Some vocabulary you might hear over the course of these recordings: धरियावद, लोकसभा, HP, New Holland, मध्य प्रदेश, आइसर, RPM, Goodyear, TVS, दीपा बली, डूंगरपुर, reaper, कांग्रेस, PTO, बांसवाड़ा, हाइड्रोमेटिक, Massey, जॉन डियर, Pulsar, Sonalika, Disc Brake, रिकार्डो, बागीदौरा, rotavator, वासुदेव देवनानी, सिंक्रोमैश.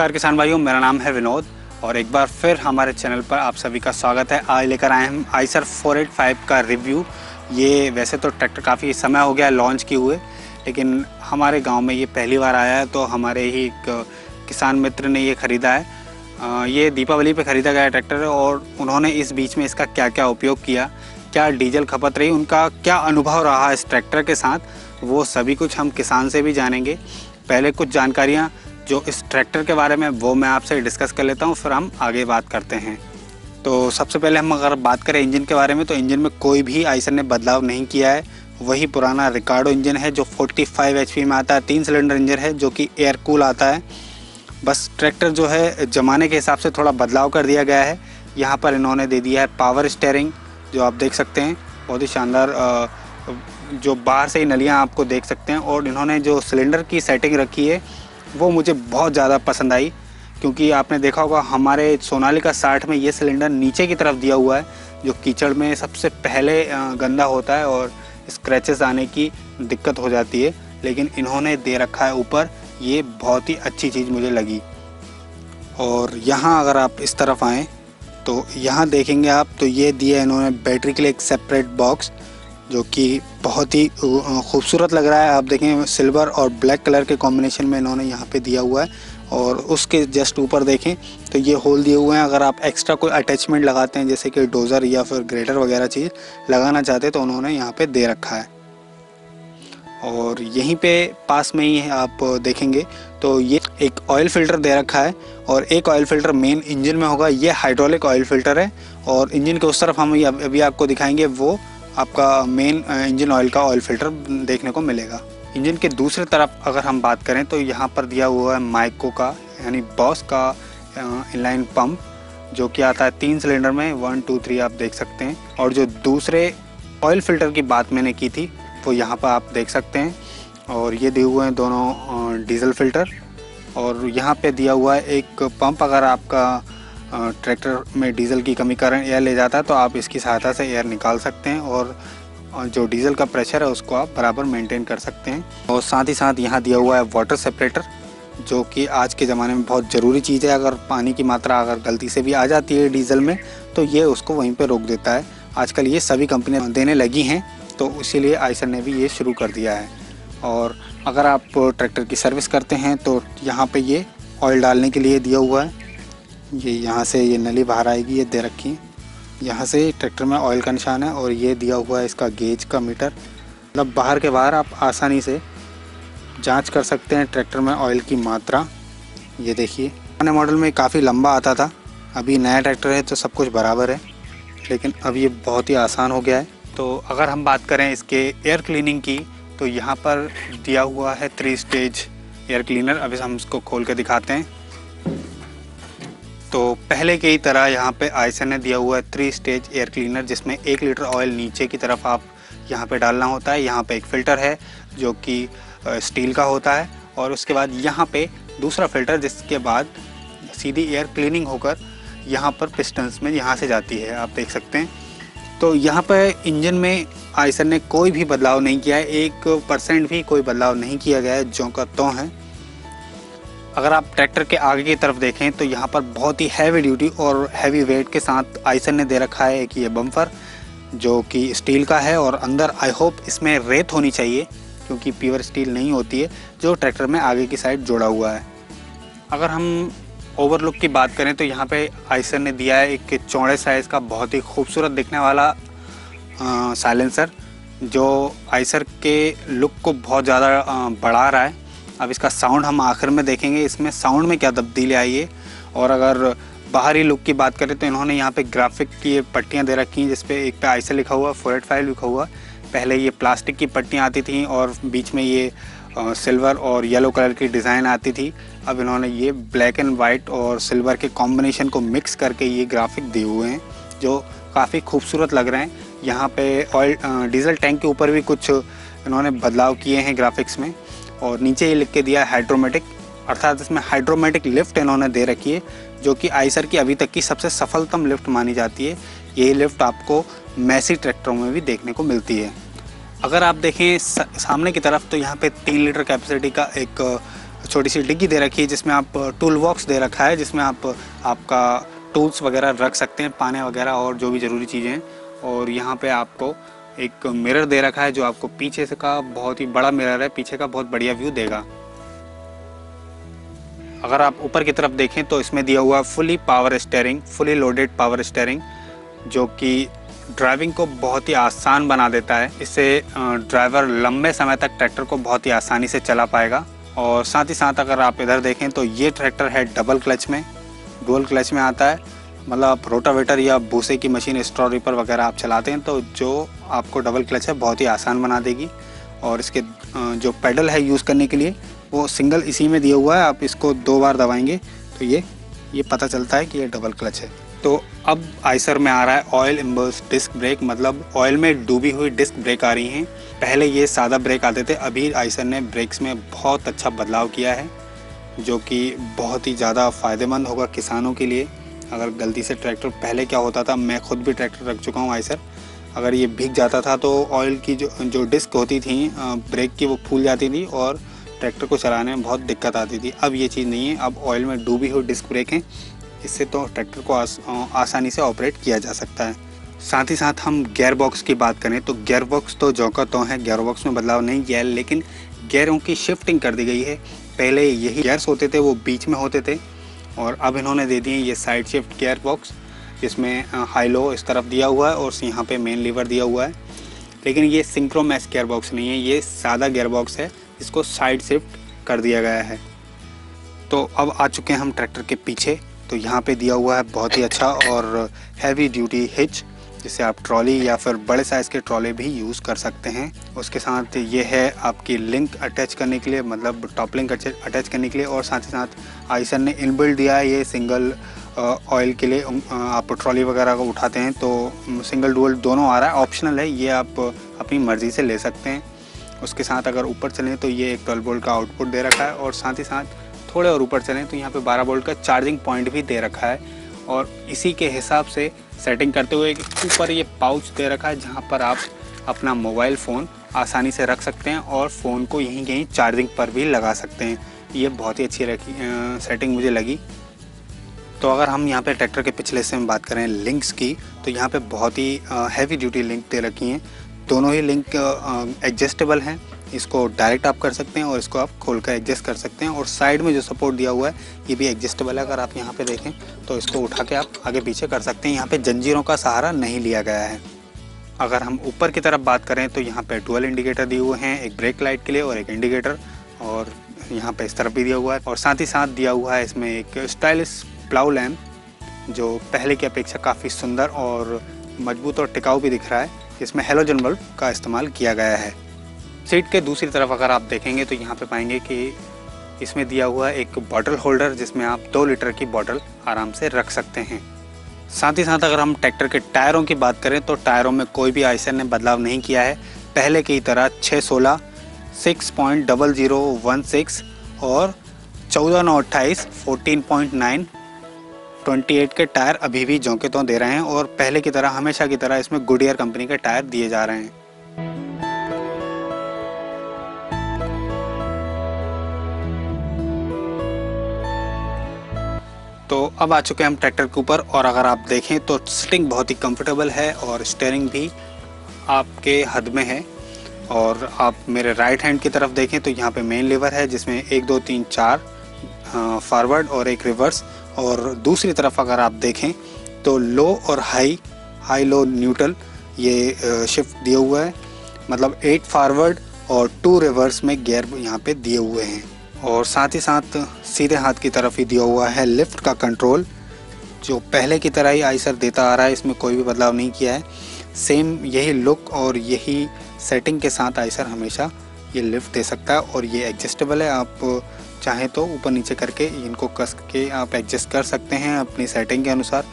नमस्कार किसान भाइयों, मेरा नाम है विनोद और एक बार फिर हमारे चैनल पर आप सभी का स्वागत है। आज लेकर आए हम आइसर 485 का रिव्यू। ये वैसे तो ट्रैक्टर काफ़ी समय हो गया लॉन्च किए हुए, लेकिन हमारे गांव में ये पहली बार आया है तो हमारे ही किसान मित्र ने ये ख़रीदा है। ये दीपा बली पर ख़रीदा गया ट्रैक्टर है और उन्होंने इस बीच में इसका क्या क्या उपयोग किया, क्या डीजल खपत रही, उनका क्या अनुभव रहा इस ट्रैक्टर के साथ, वो सभी कुछ हम किसान से भी जानेंगे। पहले कुछ जानकारियाँ जो इस ट्रैक्टर के बारे में वो मैं आपसे डिस्कस कर लेता हूं, फिर हम आगे बात करते हैं। तो सबसे पहले हम अगर बात करें इंजन के बारे में, तो इंजन में कोई भी आइसर ने बदलाव नहीं किया है। वही पुराना रिकार्डो इंजन है जो 45 HP में आता है, 3 सिलेंडर इंजन है जो कि एयर कूल आता है। बस ट्रैक्टर जो है ज़माने के हिसाब से थोड़ा बदलाव कर दिया गया है। यहाँ पर इन्होंने दे दिया है पावर स्टेयरिंग, जो आप देख सकते हैं बहुत ही शानदार, जो बाहर से ही नलियाँ आपको देख सकते हैं। और इन्होंने जो सिलेंडर की सेटिंग रखी है वो मुझे बहुत ज़्यादा पसंद आई, क्योंकि आपने देखा होगा हमारे सोनालिका 60 में ये सिलेंडर नीचे की तरफ दिया हुआ है, जो कीचड़ में सबसे पहले गंदा होता है और स्क्रैचेस आने की दिक्कत हो जाती है, लेकिन इन्होंने दे रखा है ऊपर। ये बहुत ही अच्छी चीज़ मुझे लगी। और यहाँ अगर आप इस तरफ आएँ तो यहाँ देखेंगे आप, तो ये दिया इन्होंने बैटरी के लिए एक सेपरेट बॉक्स, जो कि बहुत ही खूबसूरत लग रहा है। आप देखें सिल्वर और ब्लैक कलर के कॉम्बिनेशन में इन्होंने यहाँ पे दिया हुआ है। और उसके जस्ट ऊपर देखें तो ये होल दिए हुए हैं, अगर आप एक्स्ट्रा कोई अटैचमेंट लगाते हैं जैसे कि डोज़र या फिर ग्रेटर वगैरह चीज़ लगाना चाहते हैं तो उन्होंने यहाँ पे दे रखा है। और यहीं पे पास में ही आप देखेंगे तो ये एक ऑयल फ़िल्टर दे रखा है, और एक ऑयल फ़िल्टर मेन इंजन में होगा। ये हाइड्रोलिक ऑयल फ़िल्टर है और इंजन के उस तरफ हम अभी आपको दिखाएँगे, वो आपका मेन इंजन ऑयल का ऑयल फिल्टर देखने को मिलेगा। इंजन के दूसरे तरफ अगर हम बात करें तो यहाँ पर दिया हुआ है माइको का यानी बॉस का इनलाइन पंप, जो कि आता है 3 सिलेंडर में, 1, 2, 3 आप देख सकते हैं। और जो दूसरे ऑयल फिल्टर की बात मैंने की थी वो यहाँ पर आप देख सकते हैं। और ये दिए हुए हैं दोनों डीजल फिल्टर। और यहाँ पर दिया हुआ है एक पंप, अगर आपका ट्रैक्टर में डीजल की कमी कारण एयर ले जाता है तो आप इसकी सहायता से एयर निकाल सकते हैं और जो डीजल का प्रेशर है उसको आप बराबर मेंटेन कर सकते हैं। और साथ ही साथ यहाँ दिया हुआ है वाटर सेपरेटर, जो कि आज के ज़माने में बहुत ज़रूरी चीज़ है। अगर पानी की मात्रा अगर गलती से भी आ जाती है डीजल में तो ये उसको वहीं पर रोक देता है। आजकल ये सभी कंपनियाँ देने लगी हैं तो इसीलिए आइसर ने भी ये शुरू कर दिया है। और अगर आप ट्रैक्टर की सर्विस करते हैं तो यहाँ पर ये ऑयल डालने के लिए दिया हुआ है, ये यहाँ से ये नली बाहर आएगी, ये दे रखी है। यहाँ से ट्रैक्टर में ऑयल का निशान है और ये दिया हुआ है इसका गेज का मीटर, मतलब बाहर के बाहर आप आसानी से जांच कर सकते हैं ट्रैक्टर में ऑयल की मात्रा। ये देखिए, पुराने मॉडल में काफ़ी लंबा आता था, अभी नया ट्रैक्टर है तो सब कुछ बराबर है, लेकिन अब ये बहुत ही आसान हो गया है। तो अगर हम बात करें इसके एयर क्लीनिंग की, तो यहाँ पर दिया हुआ है 3 स्टेज एयर क्लीनर। अभी हम इसको खोल के दिखाते हैं। तो पहले की ही तरह यहाँ पे आइसर ने दिया हुआ है 3 स्टेज एयर क्लीनर, जिसमें 1 लीटर ऑयल नीचे की तरफ आप यहाँ पे डालना होता है। यहाँ पे एक फ़िल्टर है जो कि स्टील का होता है, और उसके बाद यहाँ पे दूसरा फ़िल्टर, जिसके बाद सीधी एयर क्लीनिंग होकर यहाँ पर पिस्टन्स में यहाँ से जाती है, आप देख सकते हैं। तो यहाँ पर इंजन में आइसर ने कोई भी बदलाव नहीं किया है, 1% भी कोई बदलाव नहीं किया गया है, ज्यों का त्यों है। अगर आप ट्रैक्टर के आगे की तरफ देखें तो यहाँ पर बहुत ही हैवी ड्यूटी और हैवी वेट के साथ आइसर ने दे रखा है कि ये बम्पर जो कि स्टील का है, और अंदर आई होप इसमें रेत होनी चाहिए क्योंकि प्योर स्टील नहीं होती है, जो ट्रैक्टर में आगे की साइड जोड़ा हुआ है। अगर हम ओवरलुक की बात करें तो यहाँ पे आइसर ने दिया है एक चौड़े साइज़ का बहुत ही खूबसूरत दिखने वाला साइलेंसर, जो आइसर के लुक को बहुत ज़्यादा बढ़ा रहा है। अब इसका साउंड हम आखिर में देखेंगे, इसमें साउंड में क्या तब्दीली आई है। और अगर बाहरी लुक की बात करें तो इन्होंने यहाँ पे ग्राफिक की पट्टियाँ दे रखी हैं, जिसपे एक पे आइसर लिखा हुआ, 485 लिखा हुआ। पहले ये प्लास्टिक की पट्टियाँ आती थी और बीच में ये सिल्वर और येलो कलर की डिज़ाइन आती थी। अब इन्होंने ये ब्लैक एंड वाइट और सिल्वर के कॉम्बिनेशन को मिक्स करके ये ग्राफिक दिए हुए हैं जो काफ़ी खूबसूरत लग रहे हैं। यहाँ पर ऑयल डीजल टैंक के ऊपर भी कुछ इन्होंने बदलाव किए हैं ग्राफिक्स में। और नीचे ये लिख के दिया है हाइड्रोमेटिक, अर्थात इसमें हाइड्रोमेटिक लिफ्ट इन्होंने दे रखी है, जो कि आइसर की अभी तक की सबसे सफलतम लिफ्ट मानी जाती है। यही लिफ्ट आपको मैसी ट्रैक्टरों में भी देखने को मिलती है। अगर आप देखें सामने की तरफ तो यहाँ पे 3 लीटर कैपेसिटी का एक छोटी सी डिग्गी दे रखी है जिसमें आप टूल बॉक्स दे रखा है, जिसमें आप आपका टूल्स वगैरह रख सकते हैं, पाने वगैरह और जो भी ज़रूरी चीज़ें हैं। और यहाँ पे आपको एक मिरर दे रखा है जो आपको पीछे से का बहुत ही बड़ा मिरर है, पीछे का बहुत बढ़िया व्यू देगा। अगर आप ऊपर की तरफ देखें तो इसमें दिया हुआ fully power steering, fully loaded power steering, जो कि ड्राइविंग को बहुत ही आसान बना देता है। इससे ड्राइवर लंबे समय तक ट्रैक्टर को बहुत ही आसानी से चला पाएगा। और साथ ही साथ अगर आप इधर देखें तो ये ट्रैक्टर है डबल क्लच में, डुअल क्लच में आता है, मतलब रोटावेटर या भूसे की मशीन, स्ट्रॉ रीपर वगैरह आप चलाते हैं तो जो आपको डबल क्लच है बहुत ही आसान बना देगी। और इसके जो पैडल है यूज़ करने के लिए वो सिंगल इसी में दिया हुआ है, आप इसको 2 बार दबाएंगे तो ये पता चलता है कि ये डबल क्लच है। तो अब आइसर में आ रहा है ऑयल इम्बर्स डिस्क ब्रेक, मतलब ऑयल में डूबी हुई डिस्क ब्रेक आ रही हैं। पहले ये सादा ब्रेक आते थे, अभी आइसर ने ब्रेक्स में बहुत अच्छा बदलाव किया है जो कि बहुत ही ज़्यादा फ़ायदेमंद होगा किसानों के लिए। अगर गलती से ट्रैक्टर, पहले क्या होता था, मैं खुद भी ट्रैक्टर रख चुका हूँ आइसर, अगर ये भीग जाता था तो ऑयल की जो डिस्क होती थी ब्रेक की वो फूल जाती थी और ट्रैक्टर को चलाने में बहुत दिक्कत आती थी। अब ये चीज़ नहीं है, अब ऑयल में डूबी हुई डिस्क ब्रेक है, इससे तो ट्रैक्टर को आसानी से ऑपरेट किया जा सकता है। साथ ही साथ हम गियर बॉक्स की बात करें तो गियर बॉक्स तो जौका तो है, गियर बॉक्स में बदलाव नहीं किया है लेकिन गियरों की शिफ्टिंग कर दी गई है। पहले यही गियर्स होते थे वो बीच में होते थे और अब इन्होंने दे दिए ये साइड शिफ्ट गियर बॉक्स, जिसमें हाई लो इस तरफ दिया हुआ है और यहाँ पर मेन लीवर दिया हुआ है। लेकिन ये सिंक्रोमैश गियर बॉक्स नहीं है, ये सादा गियर बॉक्स है, इसको साइड शिफ्ट कर दिया गया है। तो अब आ चुके हैं हम ट्रैक्टर के पीछे, तो यहाँ पे दिया हुआ है बहुत ही अच्छा और हैवी ड्यूटी हिच, जिसे आप ट्रॉली या फिर बड़े साइज़ के ट्रॉले भी यूज़ कर सकते हैं। उसके साथ ये है आपकी लिंक अटैच करने के लिए, मतलब टॉप लिंक अटैच करने के लिए। और साथ ही साथ आइसर ने इनबिल्ट दिया है ये सिंगल ऑयल के लिए, आप ट्रॉली वगैरह को उठाते हैं तो सिंगल डुअल दोनों आ रहा है, ऑप्शनल है, ये आप अपनी मर्ज़ी से ले सकते हैं। उसके साथ अगर ऊपर चलें तो ये एक 12 वोल्ट का आउटपुट दे रखा है और साथ ही साथ थोड़े और ऊपर चलें तो यहाँ पे 12 वोल्ट का चार्जिंग पॉइंट भी दे रखा है। और इसी के हिसाब से सेटिंग करते हुए ऊपर ये पाउच दे रखा है जहाँ पर आप अपना मोबाइल फ़ोन आसानी से रख सकते हैं और फ़ोन को यहीं कहीं चार्जिंग पर भी लगा सकते हैं। ये बहुत ही अच्छी सेटिंग मुझे लगी। तो अगर हम यहाँ पर ट्रैक्टर के पिछले हिस्से में बात करें लिंक्स की, तो यहाँ पर बहुत ही हैवी ड्यूटी लिंक दे रखी हैं, दोनों ही लिंक एडजस्टेबल हैं, इसको डायरेक्ट आप कर सकते हैं और इसको आप खोलकर एडजस्ट कर सकते हैं। और साइड में जो सपोर्ट दिया हुआ है ये भी एडजस्टेबल है, अगर आप यहाँ पे देखें तो इसको उठा के आप आगे पीछे कर सकते हैं, यहाँ पे जंजीरों का सहारा नहीं लिया गया है। अगर हम ऊपर की तरफ बात करें तो यहाँ पर डुअल इंडिकेटर दिए हुए हैं, एक ब्रेक लाइट के लिए और एक इंडिकेटर, और यहाँ पर इस तरफ भी दिया हुआ है। और साथ ही साथ दिया हुआ है इसमें एक स्टाइलिश प्लाउ लैम्प, जो पहले की अपेक्षा काफ़ी सुंदर और मजबूत और टिकाऊ भी दिख रहा है। इसमें हेलोजन बल्ब का इस्तेमाल किया गया है। सीट के दूसरी तरफ अगर आप देखेंगे तो यहाँ पे पाएंगे कि इसमें दिया हुआ एक बॉटल होल्डर, जिसमें आप 2 लीटर की बॉटल आराम से रख सकते हैं। साथ ही साथ अगर हम ट्रैक्टर के टायरों की बात करें तो टायरों में कोई भी आइसर ने बदलाव नहीं किया है, पहले की तरह 6/16, 6.0016 और 14/928, 14.9, 28 के टायर अभी भी जौके तो दे रहे हैं और पहले की तरह हमेशा की तरह इसमें गुडियर कंपनी के टायर दिए जा रहे हैं। तो अब आ चुके हैं हम ट्रैक्टर के ऊपर और अगर आप देखें तो सिटिंग बहुत ही कंफर्टेबल है और स्टीयरिंग भी आपके हद में है। और आप मेरे राइट हैंड की तरफ देखें तो यहाँ पे मेन लीवर है, जिसमें 1 2 3 4 फॉरवर्ड और एक रिवर्स। और दूसरी तरफ अगर आप देखें तो लो और हाई, हाई लो न्यूट्रल, ये शिफ्ट दिया हुआ है, मतलब 8 फॉरवर्ड और 2 रिवर्स में गियर यहाँ पे दिए हुए हैं। और साथ ही साथ सीधे हाथ की तरफ ही दिया हुआ है लिफ्ट का कंट्रोल, जो पहले की तरह ही आइसर देता आ रहा है, इसमें कोई भी बदलाव नहीं किया है। सेम यही लुक और यही सेटिंग के साथ आइसर हमेशा ये लिफ्ट दे सकता है और ये एडजस्टेबल है, आप चाहें तो ऊपर नीचे करके इनको कस के आप एडजस्ट कर सकते हैं अपनी सेटिंग के अनुसार।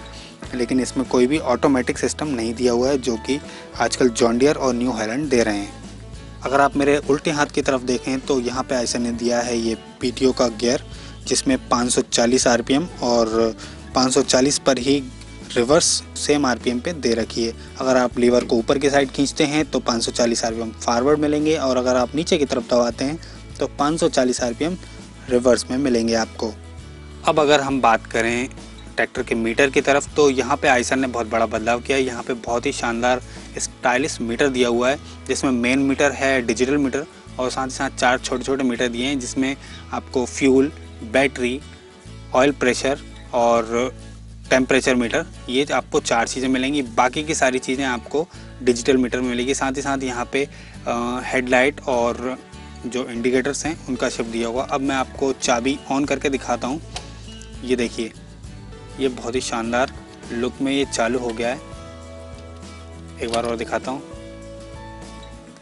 लेकिन इसमें कोई भी ऑटोमेटिक सिस्टम नहीं दिया हुआ है, जो कि आजकल जॉन डियर और न्यू हॉलैंड दे रहे हैं। अगर आप मेरे उल्टे हाथ की तरफ देखें तो यहाँ पे आइसर ने दिया है ये पीटीओ का गियर, जिसमें 540 आरपीएम और 540 पर ही रिवर्स सेम आरपीएम पे दे रखी है। अगर आप लीवर को ऊपर की साइड खींचते हैं तो 540 आरपीएम फॉरवर्ड मिलेंगे और अगर आप नीचे की तरफ दबाते हैं तो 540 आरपीएम रिवर्स में मिलेंगे आपको। अब अगर हम बात करें ट्रैक्टर के मीटर की तरफ, तो यहाँ पे आइसर ने बहुत बड़ा बदलाव किया है। यहाँ पे बहुत ही शानदार स्टाइलिश मीटर दिया हुआ है, जिसमें मेन मीटर है, डिजिटल मीटर, और साथ ही साथ चार छोटे छोटे मीटर दिए हैं, जिसमें आपको फ्यूल, बैटरी, ऑयल प्रेशर और टेम्परेचर मीटर, ये आपको चार चीज़ें मिलेंगी। बाकी की सारी चीज़ें आपको डिजिटल मीटर में मिलेगी। साथ ही साथ यहाँ पे हेडलाइट और जो इंडिकेटर्स हैं उनका शिफ्ट दिया हुआ। अब मैं आपको चाबी ऑन करके दिखाता हूँ। ये देखिए, ये बहुत ही शानदार लुक में ये चालू हो गया है। एक बार और दिखाता हूँ,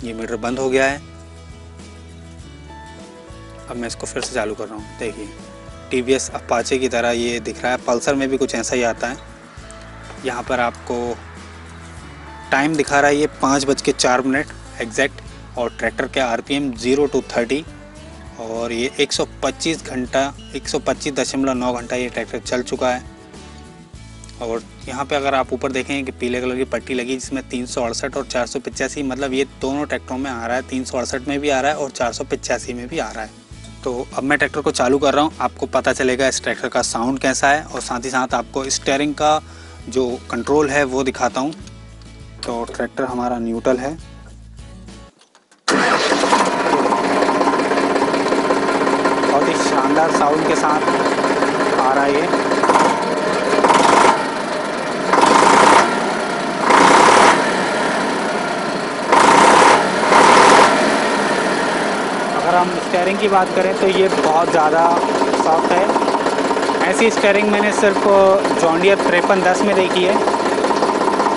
ये मीटर बंद हो गया है। अब मैं इसको फिर से चालू कर रहा हूँ। देखिए, TVS अपाचे की तरह ये दिख रहा है। पल्सर में भी कुछ ऐसा ही आता है। यहाँ पर आपको टाइम दिखा रहा है, ये 5:04 एग्जैक्ट, और ट्रैक्टर के RPM 0 to 30, और ये 125.9 घंटा ये ट्रैक्टर चल चुका है। और यहाँ पे अगर आप ऊपर देखें कि पीले कलर की पट्टी लगी, जिसमें 368 और 485, मतलब ये दोनों ट्रैक्टरों में आ रहा है, 368 में भी आ रहा है और 485 में भी आ रहा है। तो अब मैं ट्रैक्टर को चालू कर रहा हूँ, आपको पता चलेगा इस ट्रैक्टर का साउंड कैसा है, और साथ ही साथ आपको स्टीयरिंग का जो कंट्रोल है वो दिखाता हूँ। तो ट्रैक्टर हमारा न्यूट्रल है, बहुत ही शानदार साउंड के साथ आ रहा है ये। अगर हम स्टीयरिंग की बात करें तो ये बहुत ज़्यादा सॉफ्ट है। ऐसी स्टीयरिंग मैंने सिर्फ जॉन डियर 5310 में देखी है।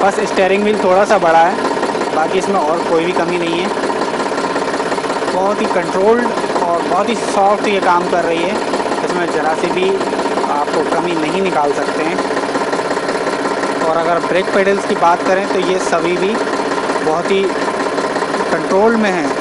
बस स्टीयरिंग व्हील थोड़ा सा बड़ा है, बाकी इसमें और कोई भी कमी नहीं है। बहुत ही कंट्रोल्ड और बहुत ही सॉफ्ट ये काम कर रही है, इसमें जरा सी भी आपको कमी नहीं निकाल सकते हैं। और अगर ब्रेक पेडल्स की बात करें तो ये सभी भी बहुत ही कंट्रोल में हैं।